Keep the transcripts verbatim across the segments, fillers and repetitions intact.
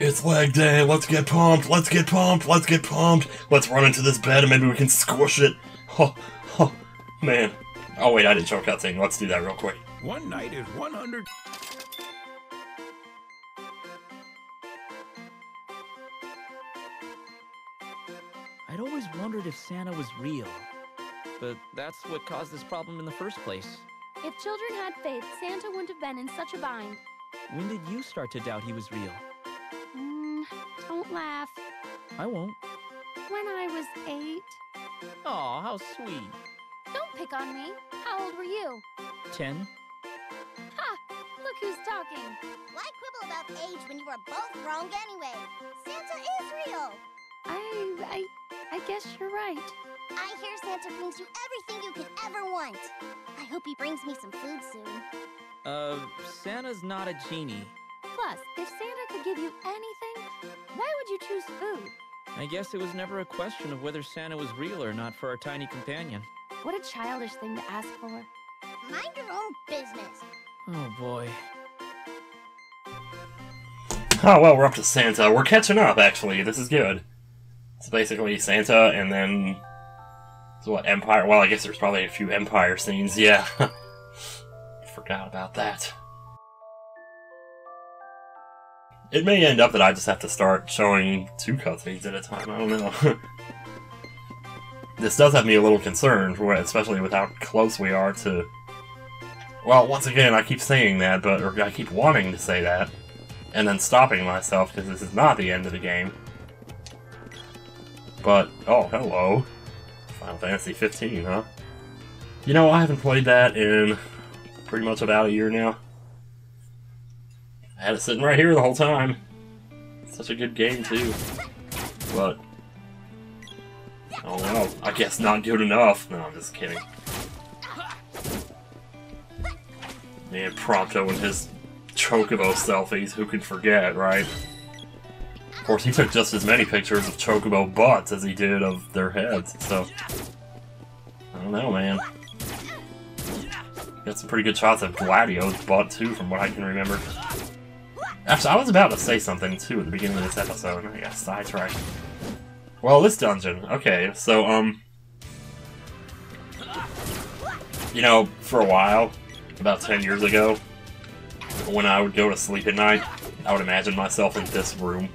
It's leg day, let's get pumped, let's get pumped, let's get pumped. Let's run into this bed and maybe we can squish it. Oh, oh, man. Oh wait, I did choke out thing. Let's do that real quick. One night is one hundred... I'd always wondered if Santa was real. But that's what caused this problem in the first place. If children had faith, Santa wouldn't have been in such a bind. When did you start to doubt he was real? Mm, don't laugh. I won't. When I was eight. Aw, how sweet. Don't pick on me. How old were you? Ten. Ha! Look who's talking. Why quibble about age when you are both wrong anyway? Santa is real. I... I... I guess you're right. I hear Santa brings you everything you could ever want. I hope he brings me some food soon. Uh, Santa's not a genie. Plus, if Santa could give you anything, why would you choose food? I guess it was never a question of whether Santa was real or not for our tiny companion. What a childish thing to ask for. Mind your own business. Oh, boy. Oh, well, we're up to Santa. We're catching up, actually. This is good. It's basically Santa, and then... So what, Empire? Well, I guess there's probably a few Empire scenes, yeah. Forgot about that. It may end up that I just have to start showing two cutscenes at a time, I don't know. This does have me a little concerned, especially with how close we are to... Well, once again, I keep saying that, but or I keep wanting to say that, and then stopping myself, because this is not the end of the game. But, oh, hello. Final Fantasy fifteen, huh? You know, I haven't played that in pretty much about a year now. I had it sitting right here the whole time. It's such a good game, too. But, oh well, I guess not good enough. No, I'm just kidding. Man, Prompto and his Chocobo selfies, who can forget, right? Of course, he took just as many pictures of Chocobo butts as he did of their heads, so... I don't know, man. Got some pretty good shots of Gladio's butt, too, from what I can remember. Actually, I was about to say something, too, at the beginning of this episode, and I got sidetracked. Well, this dungeon. Okay, so, um... You know, for a while, about ten years ago, when I would go to sleep at night, I would imagine myself in this room.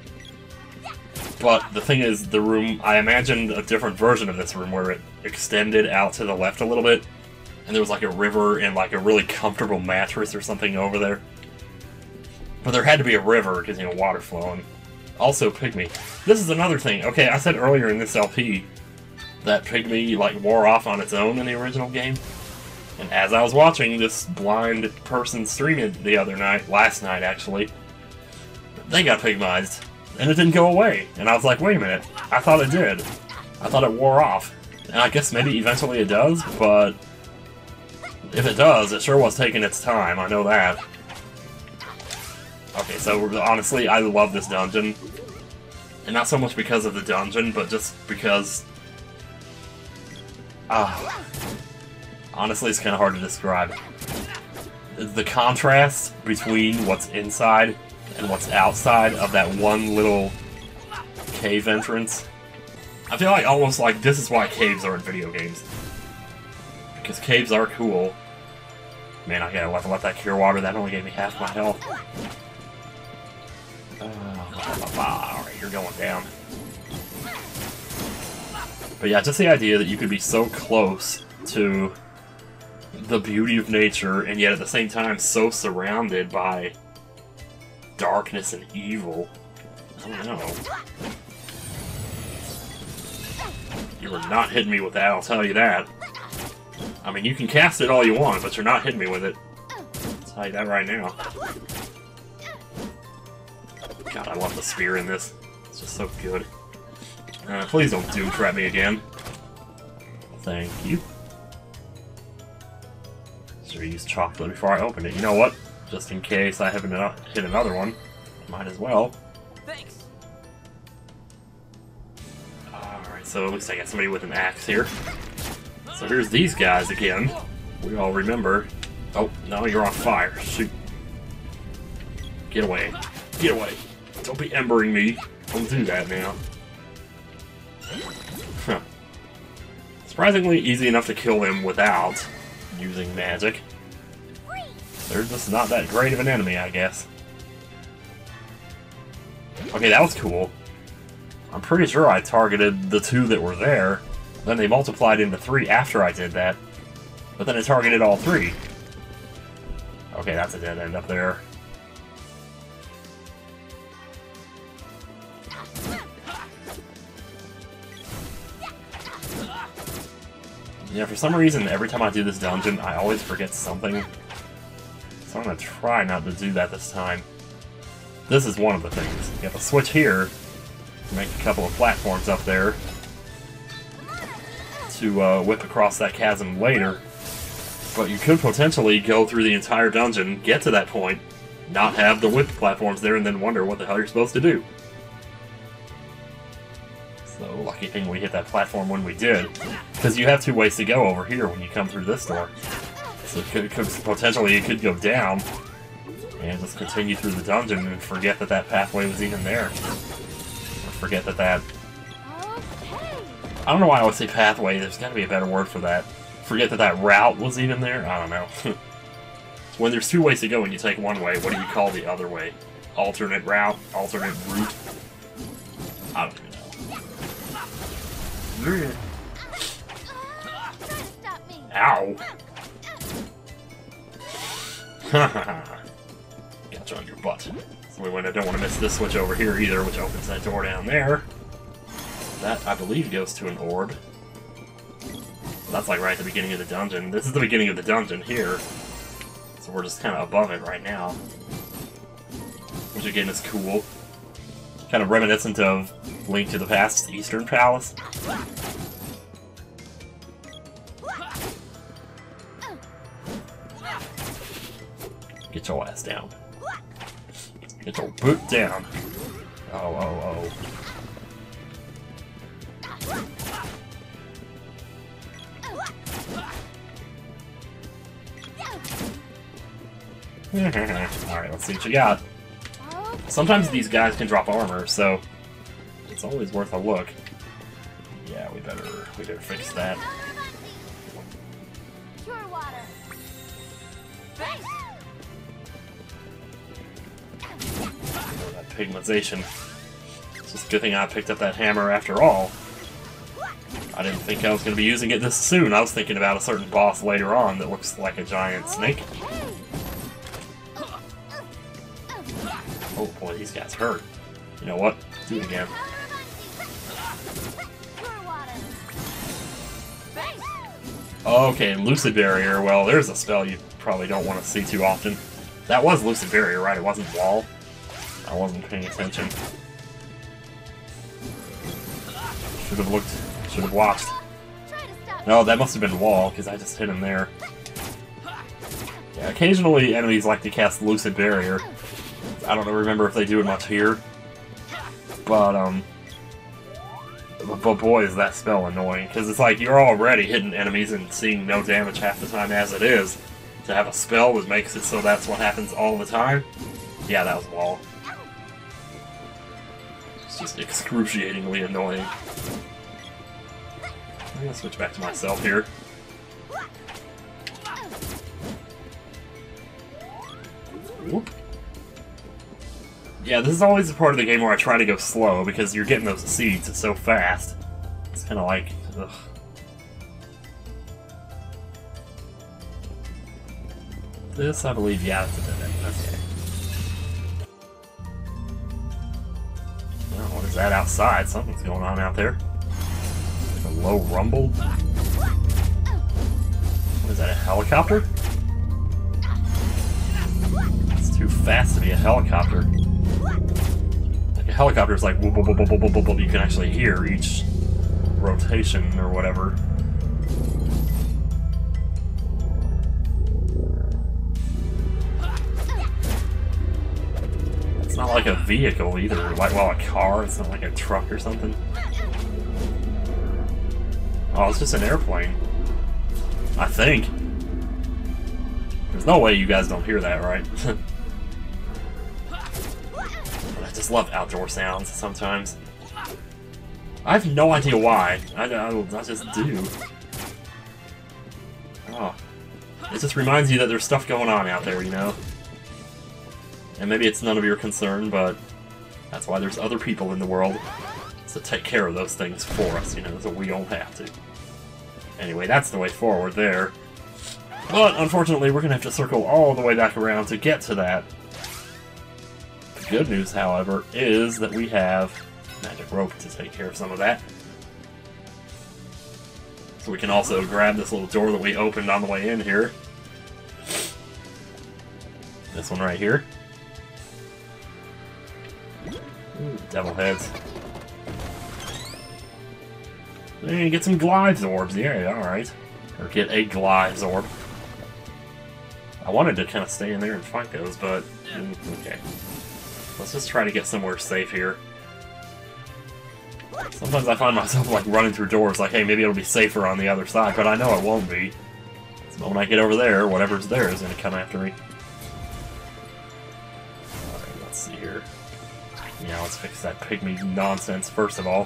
But the thing is, the room, I imagined a different version of this room where it extended out to the left a little bit, and there was like a river and like a really comfortable mattress or something over there. But there had to be a river, because, you know, water flowing. Also, Pygmy. This is another thing. Okay, I said earlier in this L P that Pygmy, like, wore off on its own in the original game. And as I was watching this blind person stream it the other night, last night actually, they got Pygmized. And it didn't go away. And I was like, wait a minute, I thought it did. I thought it wore off. And I guess maybe eventually it does, but... If it does, it sure was taking its time, I know that. Okay, so honestly, I love this dungeon. And not so much because of the dungeon, but just because... Ah... Uh, honestly, it's kind of hard to describe. The contrast between what's inside and what's outside of that one little cave entrance. I feel like almost like this is why caves are in video games. Because caves are cool. Man, I gotta let that cure water, that only gave me half my health. Uh, Alright, you're going down. But yeah, just the idea that you could be so close to the beauty of nature, and yet at the same time so surrounded by darkness and evil. I don't know. You were not hitting me with that, I'll tell you that. I mean, you can cast it all you want, but you're not hitting me with it. I'll tell you that right now. God, I love the spear in this. It's just so good. Uh, please don't doom trap me again. Thank you. Should I use chocolate before I open it? You know what? Just in case I haven't hit another one, might as well. Thanks. Alright, so at least I got somebody with an axe here. So here's these guys again. We all remember. Oh, no, you're on fire. Shoot. Get away. Get away. Don't be embering me. Don't do that now. Huh. Surprisingly easy enough to kill him without using magic. They're just not that great of an enemy, I guess. Okay, that was cool. I'm pretty sure I targeted the two that were there. Then they multiplied into three after I did that. But then I targeted all three. Okay, that's a dead end up there. Yeah, for some reason, every time I do this dungeon, I always forget something. So I'm gonna try not to do that this time. This is one of the things. You have to switch here to make a couple of platforms up there to uh, whip across that chasm later. But you could potentially go through the entire dungeon, get to that point, not have the whip platforms there, and then wonder what the hell you're supposed to do. So, lucky thing we hit that platform when we did. Because you have two ways to go over here when you come through this door. So, it could, could, potentially you could go down and just continue through the dungeon and forget that that pathway was even there. Or forget that that... I don't know why I always say pathway, there's gotta be a better word for that. Forget that that route was even there? I don't know. When there's two ways to go and you take one way, what do you call the other way? Alternate route? Alternate route? I don't even know. Ow! Haha! Got you on your butt. So we don't want to miss this switch over here either, which opens that door down there. That, I believe, goes to an orb. That's like right at the beginning of the dungeon. This is the beginning of the dungeon here. So we're just kind of above it right now. Which again is cool. Kind of reminiscent of Link to the Past's Eastern Palace. Get your ass down. Get your boot down. Oh, oh, oh. Alright, let's see what you got. Sometimes these guys can drop armor, so it's always worth a look. Yeah, we better we better fix that. Oh, that pigmentation. It's just a good thing I picked up that hammer after all. I didn't think I was going to be using it this soon. I was thinking about a certain boss later on that looks like a giant snake. Oh boy, these guys hurt. You know what? Let's do it again. Okay, Lucid Barrier. Well, there's a spell you probably don't want to see too often. That was Lucid Barrier, right? It wasn't Wall. I wasn't paying attention. Should have looked. Should have watched. No, that must have been Wall, because I just hit him there. Yeah, occasionally enemies like to cast Lucid Barrier. I don't remember if they do it much here, but, um, but boy is that spell annoying, because it's like you're already hitting enemies and seeing no damage half the time as it is. To have a spell that makes it so that's what happens all the time? Yeah, that was Wall. It's just excruciatingly annoying. I'm gonna switch back to myself here. Whoop. Yeah, this is always the part of the game where I try to go slow, because you're getting those seeds so fast. It's kind of like, ugh. This, I believe, yeah, it's a dead end. Okay. Oh, what is that outside? Something's going on out there. Like a low rumble? What is that, a helicopter? It's too fast to be a helicopter. Like a helicopter is like whoop, whoop, whoop, whoop, whoop, whoop. You can actually hear each rotation or whatever. It's not like a vehicle either, like well a car, it's not like a truck or something. Oh, it's just an airplane. I think. There's no way you guys don't hear that, right? I just love outdoor sounds sometimes. I have no idea why. I, I, I just do. Oh. It just reminds you that there's stuff going on out there, you know? And maybe it's none of your concern, but that's why there's other people in the world. It's to take care of those things for us, you know, so we don't have to. Anyway, that's the way forward there. But, unfortunately, we're going to have to circle all the way back around to get to that. The good news, however, is that we have Magic Rope to take care of some of that. So we can also grab this little door that we opened on the way in here. This one right here. Ooh, devil heads. Then you get some Glives Orbs, yeah, alright. Or get a Glives Orb. I wanted to kind of stay in there and fight those, but... okay. Let's just try to get somewhere safe here. Sometimes I find myself, like, running through doors, like, hey, maybe it'll be safer on the other side, but I know it won't be. So when I get over there, whatever's there is going to come after me. Alright, let's see here. Yeah, let's fix that Pygmy nonsense, first of all.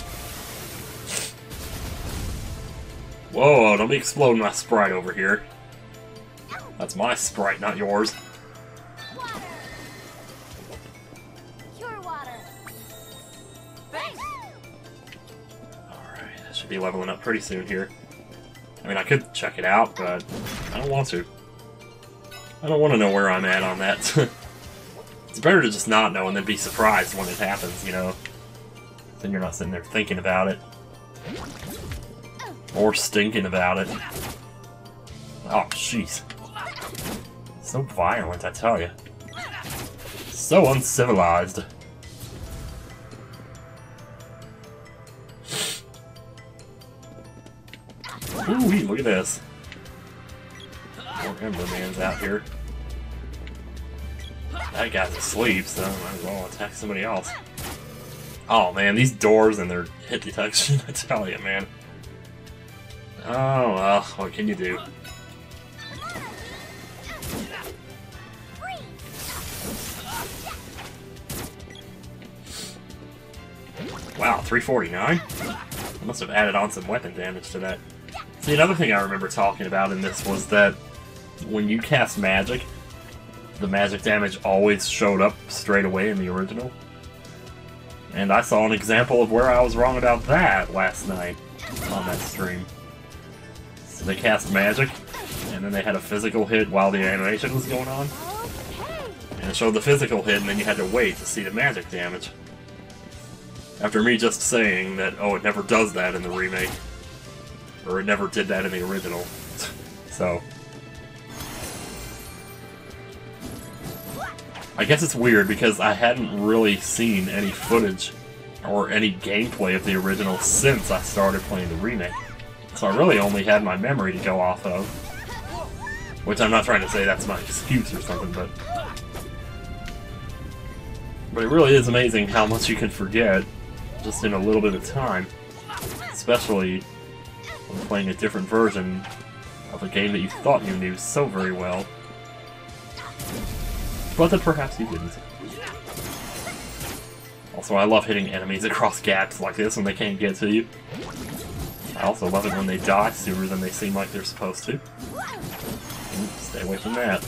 Whoa, don't be exploding my sprite over here. That's my sprite, not yours. Water. Pure water. Alright, I should be leveling up pretty soon here. I mean, I could check it out, but I don't want to. I don't want to know where I'm at on that. It's better to just not know and then be surprised when it happens, you know? Then you're not sitting there thinking about it. Or stinking about it. Oh, jeez. So violent, I tell you. So uncivilized. Ooh, look at this. More Ember Man's out here. That guy's asleep, so I might as well attack somebody else. Oh, man, these doors and their hit detection, I tell you, man. Oh, well, what can you do? Wow, three forty-nine? I must have added on some weapon damage to that. See, another thing I remember talking about in this was that when you cast magic, the magic damage always showed up straight away in the original. And I saw an example of where I was wrong about that last night on that stream. So they cast magic, and then they had a physical hit while the animation was going on. And it showed the physical hit, and then you had to wait to see the magic damage. After me just saying that, oh, it never does that in the remake. Or it never did that in the original. So... I guess it's weird because I hadn't really seen any footage or any gameplay of the original since I started playing the remake. So I really only had my memory to go off of. Which I'm not trying to say that's my excuse or something, but... But it really is amazing how much you can forget just in a little bit of time. Especially when playing a different version of a game that you thought you knew so very well. But then perhaps you didn't. Also, I love hitting enemies across gaps like this when they can't get to you. I also love it when they die sooner than they seem like they're supposed to. Oops, stay away from that.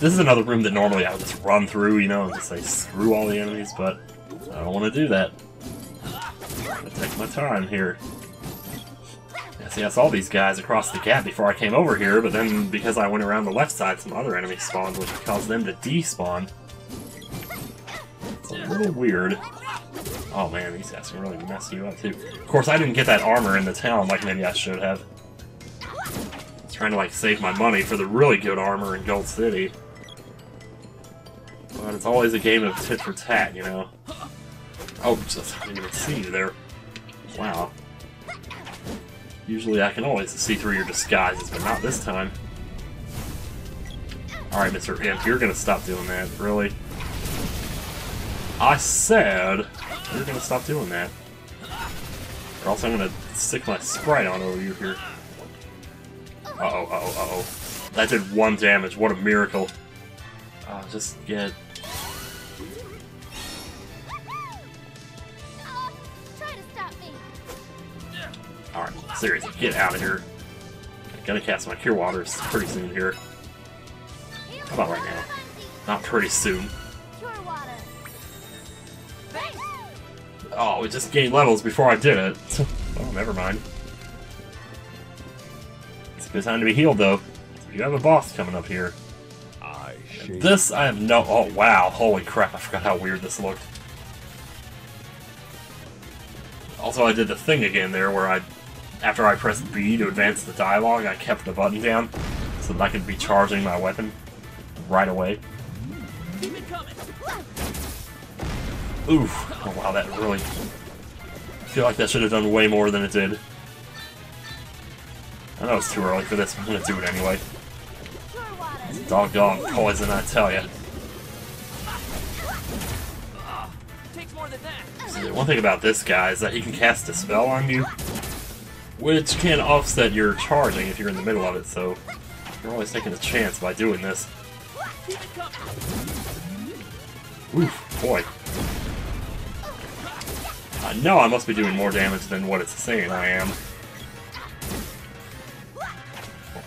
This is another room that normally I would just run through, you know, and just say screw all the enemies, but I don't want to do that. I'm gonna take my time here. See, I saw these guys across the gap before I came over here, but then because I went around the left side, some other enemies spawned, which caused them to despawn. It's a little weird. Oh man, these guys can really mess you up, too. Of course, I didn't get that armor in the town like maybe I should have. I was trying to, like, save my money for the really good armor in Gold City. But it's always a game of tit for tat, you know? Oh, just, I didn't even see you there. Wow. Usually I can always see through your disguises, but not this time. Alright, Mister Imp, you're gonna stop doing that, really. I said you're gonna stop doing that. Or else I'm gonna stick my sprite on over you here. Uh-oh, uh-oh, uh-oh. That did one damage, what a miracle. I'll just get... Alright, seriously, get out of here. I gotta cast my Cure Waters pretty soon here. How about right now? Not pretty soon. Oh, it just gained levels before I did it. Oh, never mind. It's a good time to be healed, though. You have a boss coming up here. I this I have no... Oh, wow. Holy crap. I forgot how weird this looked. Also, I did the thing again there where I... After I pressed B to advance the dialogue, I kept the button down so that I could be charging my weapon right away. Oof. Oh, wow, that really... I feel like that should have done way more than it did. I know it's too early for this, but I'm gonna do it anyway. Doggone poison, I tell ya. See, one thing about this guy is that he can cast a spell on you, which can offset your charging if you're in the middle of it, so you're always taking a chance by doing this. Oof, boy. I know I must be doing more damage than what it's saying I am.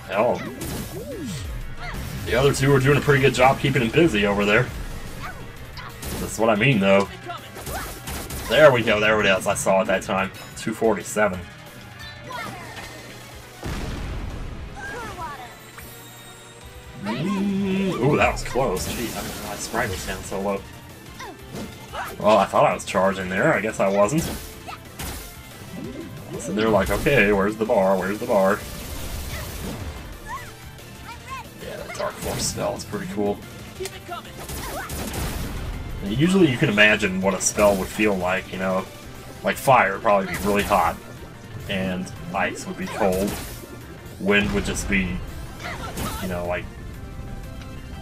Hell. The other two are doing a pretty good job keeping him busy over there. That's what I mean, though. There we go, there it is. I saw it that time. two forty-seven. Mm, ooh, that was close. Jeez, I didn't realize Sprite was down so low. Well, I thought I was charging there. I guess I wasn't. So they're like, okay, where's the bar? Where's the bar? Yeah, that Dark Force spell is pretty cool. And usually you can imagine what a spell would feel like, you know. Like fire would probably be really hot, and ice would be cold. Wind would just be, you know, like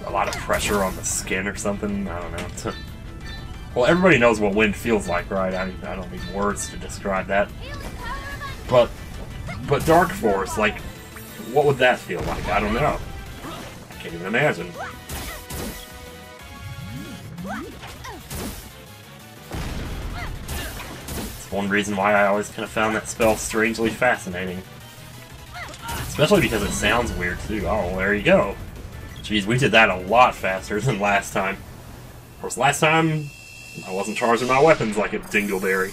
a lot of pressure on the skin or something. I don't know. Well, everybody knows what wind feels like, right? I mean, I don't need words to describe that. But, but Dark Force, like, what would that feel like? I don't know. I can't even imagine. It's one reason why I always kind of found that spell strangely fascinating. Especially because it sounds weird, too. Oh, there you go. Jeez, we did that a lot faster than last time. Of course, last time... I wasn't charging my weapons like a dingleberry.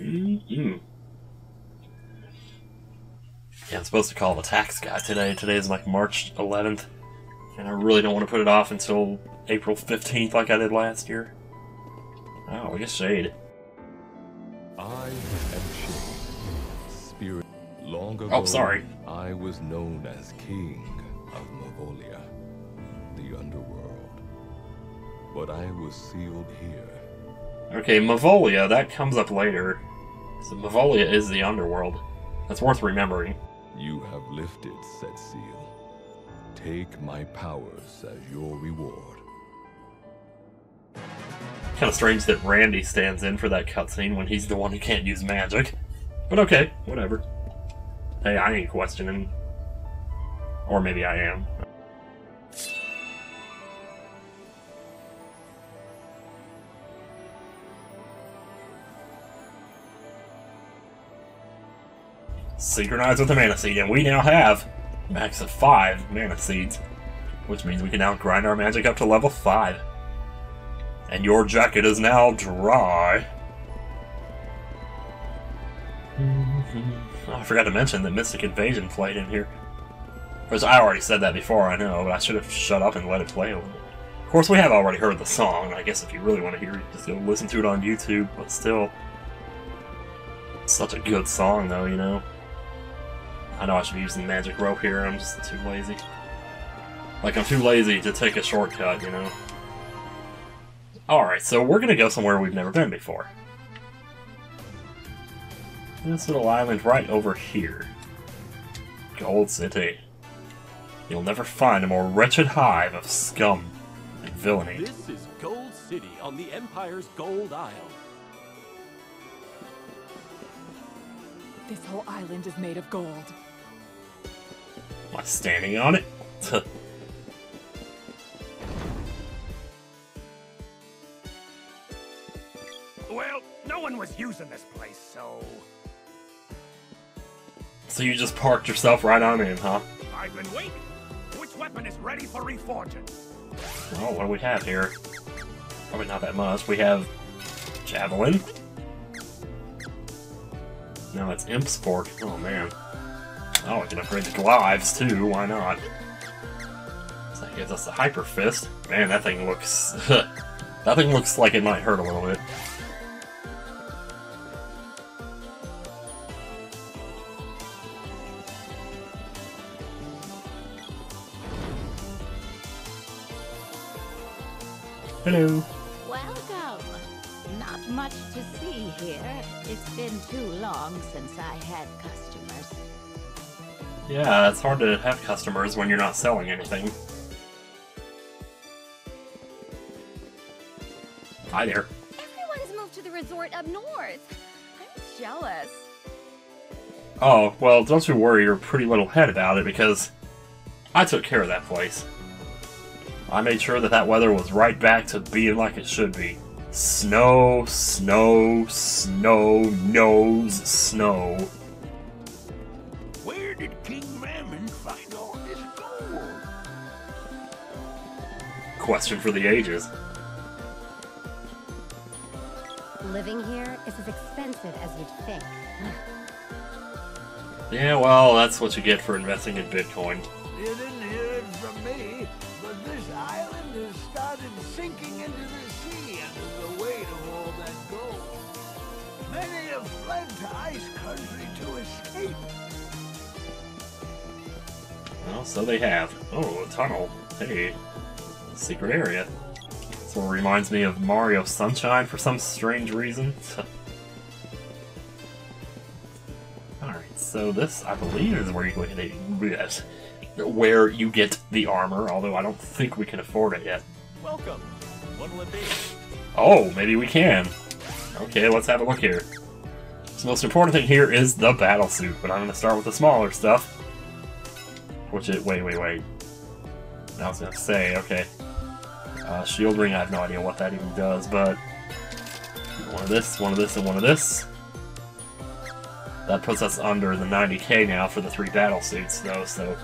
Mm-mm. Yeah, I'm supposed to call the tax guy today. Today is like March eleventh, and I really don't want to put it off until April fifteenth like I did last year. Oh, we get Shade. I am Shade. Spirit. Long ago, oh, sorry. I was known as King of Mavolia, the underworld. But I was sealed here. Okay, Mavolia, that comes up later. So Mavolia is the underworld. That's worth remembering. You have lifted said seal. Take my powers as your reward. Kind of strange that Randy stands in for that cutscene when he's the one who can't use magic. But okay, whatever. Hey, I ain't questioning. Or maybe I am. Synchronize with the Mana Seed, and we now have a max of five Mana Seeds. Which means we can now grind our magic up to level five. And your jacket is now dry. I forgot to mention that Mystic Invasion played in here. Of course, I already said that before, I know, but I should have shut up and let it play a little. Of course, we have already heard the song, and I guess if you really want to hear it, just go listen to it on YouTube, but still... Such a good song, though, you know? I know I should be using Magic Rope here, I'm just too lazy. Like, I'm too lazy to take a shortcut, you know? Alright, so we're gonna go somewhere we've never been before. This little island right over here. Gold City. You'll never find a more wretched hive of scum and villainy. This is Gold City on the Empire's Gold Isle. This whole island is made of gold. Am I standing on it? Well, no one was using this place, so... So you just parked yourself right on in, huh? I've been waiting. Which weapon is ready for reforging? Oh, what do we have here? Probably not that much. We have javelin. Now it's imp sport. Oh man. Oh, I can upgrade the glaives too. Why not? So that gives us the hyper fist. Man, that thing looks. That thing looks like it might hurt a little bit. Hello. Welcome. Not much to see here. It's been too long since I had customers. Yeah, it's hard to have customers when you're not selling anything. Hi there. Everyone has moved to the resort up north. I'm jealous. Oh, well, don't you worry your pretty little head about it, because I took care of that place. I made sure that that weather was right back to being like it should be. Snow, snow, snow, nose, snow. Where did King Mammon find all this gold? Question for the ages. Living here is as expensive as you'd think. Yeah, well, that's what you get for investing in Bitcoin. You didn't hear it from me. This island has started sinking into the sea under the weight of all that gold. Many have fled to ice country to escape. Well, so they have. Oh, a tunnel. Hey. Secret area. This one reminds me of Mario Sunshine for some strange reason. Alright, so this, I believe, is where you go to yes. Where you get the armor, although I don't think we can afford it yet. Welcome. What will it be? Oh, maybe we can. Okay, let's have a look here. The most important thing here is the battle suit, but I'm going to start with the smaller stuff. Which is... Wait, wait, wait. I was going to say, okay. Uh, shield ring, I have no idea what that even does, but... One of this, one of this, and one of this. That puts us under the ninety K now for the three battle suits, though, so...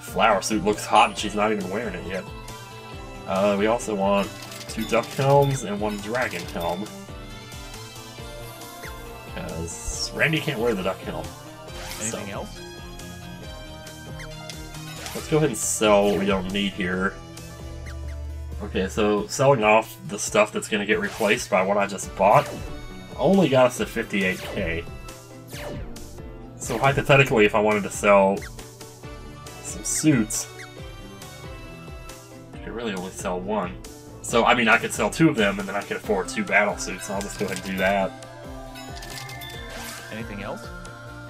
Flower suit looks hot and she's not even wearing it yet. Uh, we also want two duck helms and one dragon helm. Because Randy can't wear the duck helm. Anything so. Else? Let's go ahead and sell what we don't need here. Okay, so selling off the stuff that's going to get replaced by what I just bought only got us to fifty-eight K. So hypothetically, if I wanted to sell some suits, I could really only sell one. So, I mean, I could sell two of them, and then I could afford two battle suits, so I'll just go ahead and do that. Anything else?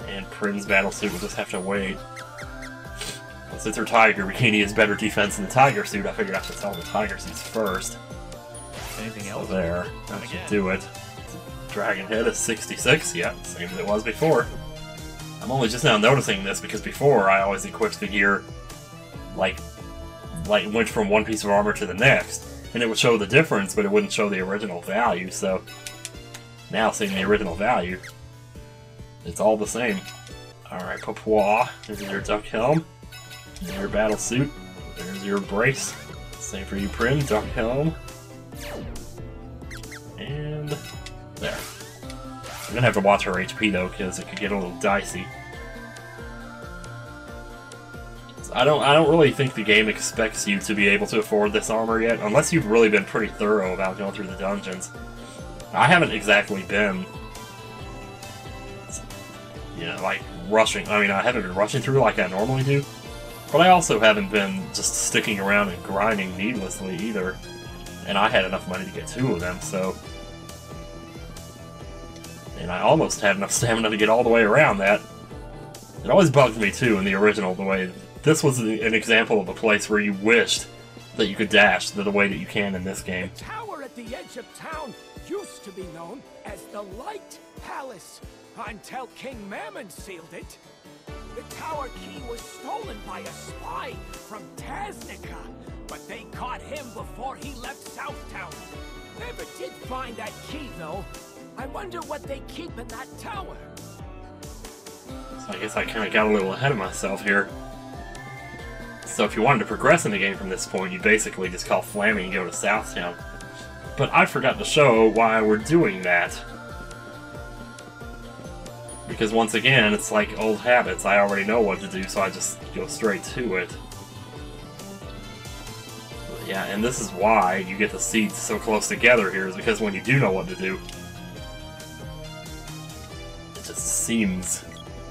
And Prim's battle suit will just have to wait. Well, since her tiger bikini is better defense than the tiger suit, I figured I should sell the tiger suits first. Anything else? So there. That should do it. Dragon head is sixty-six, yeah, same as it was before. I'm only just now noticing this because before I always equipped the gear, like, like went from one piece of armor to the next, and it would show the difference, but it wouldn't show the original value. So now seeing the original value, it's all the same. All right, Papua, this is your duck helm, there's your battle suit, there's your brace. Same for you, Prim, duck helm, and there. I'm gonna have to watch her H P though, because it could get a little dicey. So I don't, I don't really think the game expects you to be able to afford this armor yet, unless you've really been pretty thorough about going through the dungeons. I haven't exactly been, you know, like rushing. I mean, I haven't been rushing through like I normally do, but I also haven't been just sticking around and grinding needlessly either. And I had enough money to get two of them, so. And I almost had enough stamina to get all the way around that. It always bugged me, too, in the original, the way... This was an example of a place where you wished that you could dash the, the way that you can in this game. The tower at the edge of town used to be known as the Light Palace. Until King Mammon sealed it. The tower key was stolen by a spy from Taznica, but they caught him before he left Southtown. Never did find that key, though. I wonder what they keep in that tower. So I guess I kind of got a little ahead of myself here. So if you wanted to progress in the game from this point, you basically just call Flammy and go to Southtown. But I forgot to show why we're doing that. Because once again, it's like old habits. I already know what to do, so I just go straight to it. But yeah, and this is why you get the seeds so close together here, is because when you do know what to do, it just seems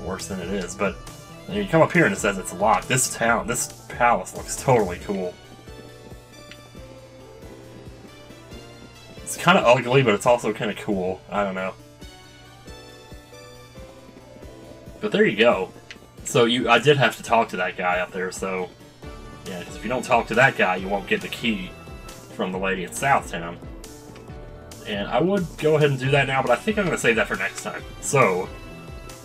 worse than it is. But and you come up here and it says it's locked. This town, this palace looks totally cool. It's kind of ugly, but it's also kind of cool. I don't know. But there you go. So you, I did have to talk to that guy up there, so... Yeah, because if you don't talk to that guy, you won't get the key from the lady at Southtown. And I would go ahead and do that now, but I think I'm going to save that for next time. So,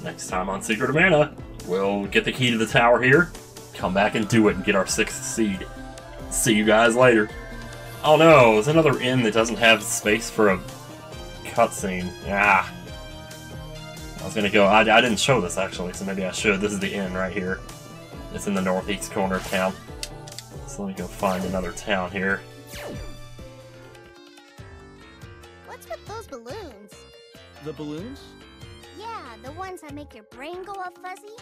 next time on Secret of Mana, we'll get the key to the tower here, come back and do it, and get our sixth seed. See you guys later. Oh no, there's another inn that doesn't have space for a cutscene. Ah. I was gonna go, I, I didn't show this actually, so maybe I should. This is the inn right here. It's in the northeast corner of town. So let me go find another town here. What's with those balloons? The balloons? Yeah, the ones that make your brain go all fuzzy.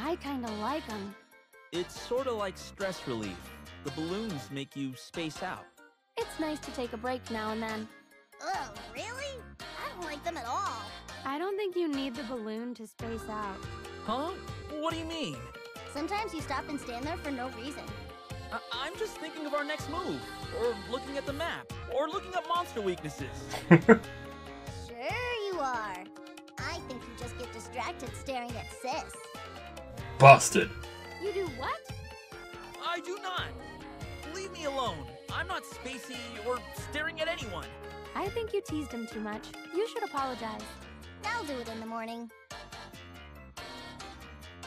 I kinda like them. It's sorta like stress relief. The balloons make you space out. It's nice to take a break now and then. Oh, really? I don't like them at all. I don't think you need the balloon to space out. Huh? What do you mean? Sometimes you stop and stand there for no reason. I I'm just thinking of our next move, or looking at the map, or looking up monster weaknesses. Sure you are. I think you just get distracted staring at Sis. Busted. You do what? I do not. Leave me alone. I'm not spacey or staring at anyone. I think you teased him too much. You should apologize. I'll do it in the morning.